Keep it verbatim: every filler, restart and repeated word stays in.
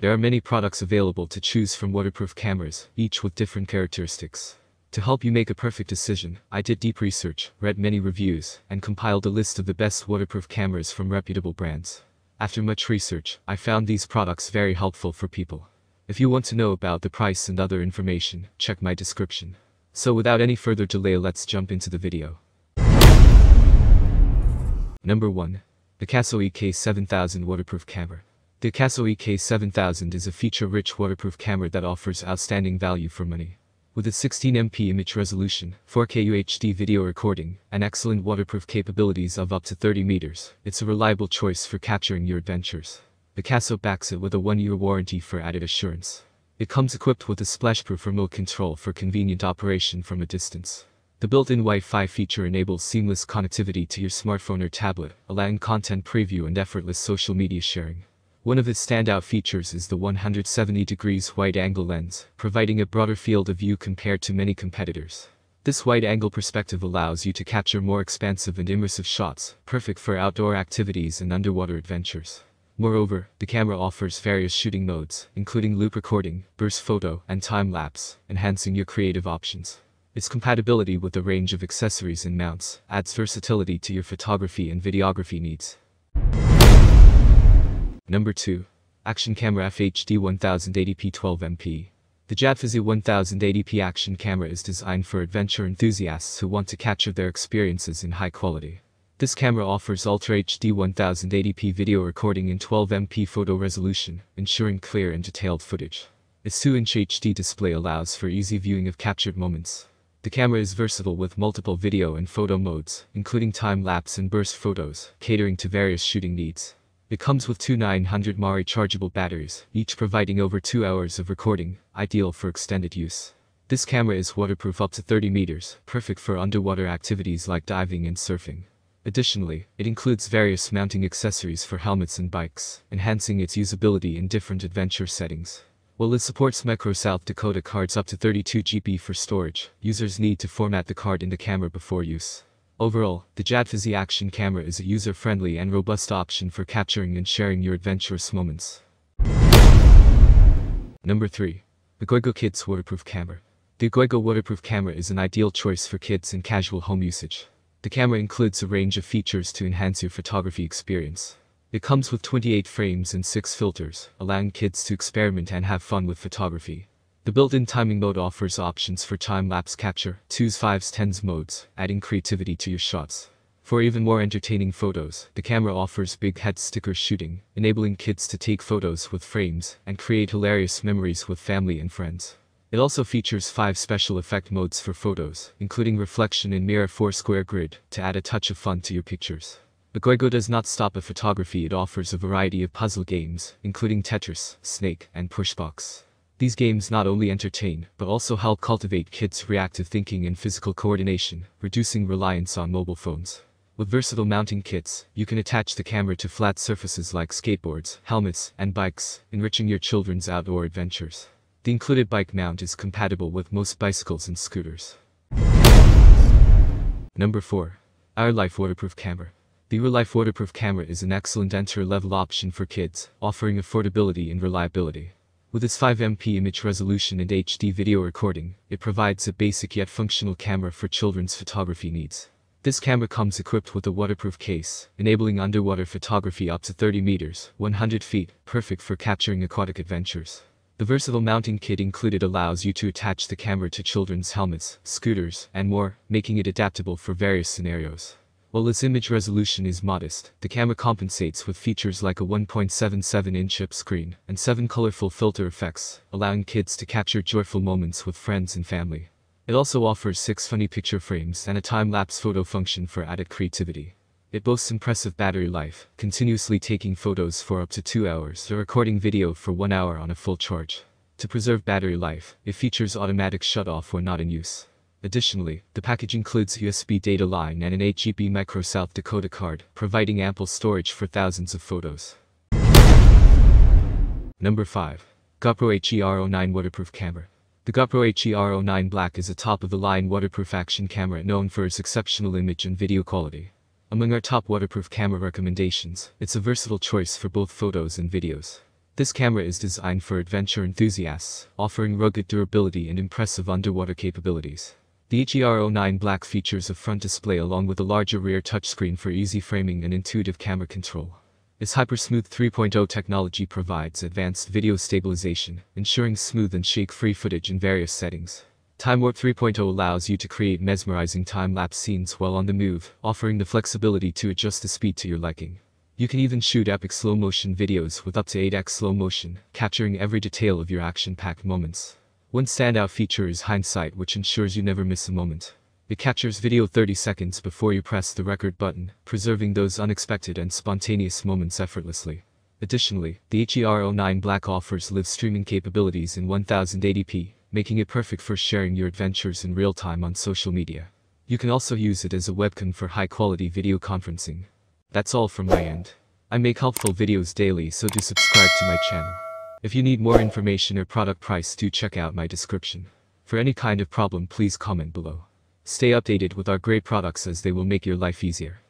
There are many products available to choose from, waterproof cameras, each with different characteristics. To help you make a perfect decision, I did deep research, read many reviews, and compiled a list of the best waterproof cameras from reputable brands. After much research, I found these products very helpful for people. If you want to know about the price and other information, check my description. So without any further delay, let's jump into the video. Number one. The Akaso E K seven thousand Waterproof Camera. The Akaso E K seven thousand is a feature-rich waterproof camera that offers outstanding value for money. With a sixteen M P image resolution, four K U H D video recording, and excellent waterproof capabilities of up to thirty meters, it's a reliable choice for capturing your adventures. The Akaso backs it with a one year warranty for added assurance. It comes equipped with a splashproof remote control for convenient operation from a distance. The built-in Wi-Fi feature enables seamless connectivity to your smartphone or tablet, allowing content preview and effortless social media sharing. One of its standout features is the one hundred seventy degrees wide-angle lens, providing a broader field of view compared to many competitors. This wide-angle perspective allows you to capture more expansive and immersive shots, perfect for outdoor activities and underwater adventures. Moreover, the camera offers various shooting modes, including loop recording, burst photo, and time-lapse, enhancing your creative options. Its compatibility with a range of accessories and mounts adds versatility to your photography and videography needs. Number two. Action Camera F H D ten eighty P twelve M P. The Jadfizzy ten eighty P action camera is designed for adventure enthusiasts who want to capture their experiences in high quality. This camera offers Ultra H D ten eighty P video recording in twelve M P photo resolution, ensuring clear and detailed footage. Its two inch H D display allows for easy viewing of captured moments. The camera is versatile with multiple video and photo modes, including time-lapse and burst photos, catering to various shooting needs. It comes with two nine hundred milliamp hour chargeable batteries, each providing over two hours of recording, ideal for extended use. This camera is waterproof up to thirty meters, perfect for underwater activities like diving and surfing. Additionally, it includes various mounting accessories for helmets and bikes, enhancing its usability in different adventure settings. While it supports micro South Dakota cards up to thirty-two gigabytes for storage, users need to format the card in the camera before use. Overall, the Jadfizzy Action Camera is a user-friendly and robust option for capturing and sharing your adventurous moments. Number three. The Gogo Kids Waterproof Camera. The Gogo Waterproof Camera is an ideal choice for kids and casual home usage. The camera includes a range of features to enhance your photography experience. It comes with twenty-eight frames and six filters, allowing kids to experiment and have fun with photography. The built-in timing mode offers options for time-lapse capture, twos, fives, tens modes, adding creativity to your shots. For even more entertaining photos, the camera offers big head sticker shooting, enabling kids to take photos with frames and create hilarious memories with family and friends. It also features five special effect modes for photos, including reflection and mirror four square grid, to add a touch of fun to your pictures. But Gogo does not stop at photography. It offers a variety of puzzle games, including Tetris, Snake, and Pushbox. These games not only entertain, but also help cultivate kids' reactive thinking and physical coordination, reducing reliance on mobile phones. With versatile mounting kits, you can attach the camera to flat surfaces like skateboards, helmets, and bikes, enriching your children's outdoor adventures. The included bike mount is compatible with most bicycles and scooters. Number four. Our Life Waterproof Camera. The Our Life Waterproof Camera is an excellent entry-level option for kids, offering affordability and reliability. With its five M P image resolution and H D video recording, it provides a basic yet functional camera for children's photography needs. This camera comes equipped with a waterproof case, enabling underwater photography up to thirty meters, one hundred feet, perfect for capturing aquatic adventures. The versatile mounting kit included allows you to attach the camera to children's helmets, scooters, and more, making it adaptable for various scenarios. While its image resolution is modest, the camera compensates with features like a one point seven seven inch I P S screen and seven colorful filter effects, allowing kids to capture joyful moments with friends and family. It also offers six funny picture frames and a time-lapse photo function for added creativity. It boasts impressive battery life, continuously taking photos for up to two hours or recording video for one hour on a full charge. To preserve battery life, it features automatic shut-off when not in use. Additionally, the package includes a U S B data line and an eight gigabyte micro South Dakota card, providing ample storage for thousands of photos. Number five. GoPro H E R O nine Waterproof Camera. The GoPro H E R O nine Black is a top-of-the-line waterproof action camera known for its exceptional image and video quality. Among our top waterproof camera recommendations, it's a versatile choice for both photos and videos. This camera is designed for adventure enthusiasts, offering rugged durability and impressive underwater capabilities. The H E R O nine Black features a front display along with a larger rear touchscreen for easy framing and intuitive camera control. Its HyperSmooth three point oh technology provides advanced video stabilization, ensuring smooth and shake-free footage in various settings. Time Warp three point oh allows you to create mesmerizing time-lapse scenes while on the move, offering the flexibility to adjust the speed to your liking. You can even shoot epic slow-motion videos with up to eight X slow motion, capturing every detail of your action-packed moments. One standout feature is Hindsight, which ensures you never miss a moment. It captures video thirty seconds before you press the record button, preserving those unexpected and spontaneous moments effortlessly. Additionally, the H E R O nine Black offers live streaming capabilities in ten eighty p, making it perfect for sharing your adventures in real time on social media. You can also use it as a webcam for high-quality video conferencing. That's all from my end. I make helpful videos daily, so do subscribe to my channel. If you need more information or product price, do check out my description. For any kind of problem, please comment below. Stay updated with our great products as they will make your life easier.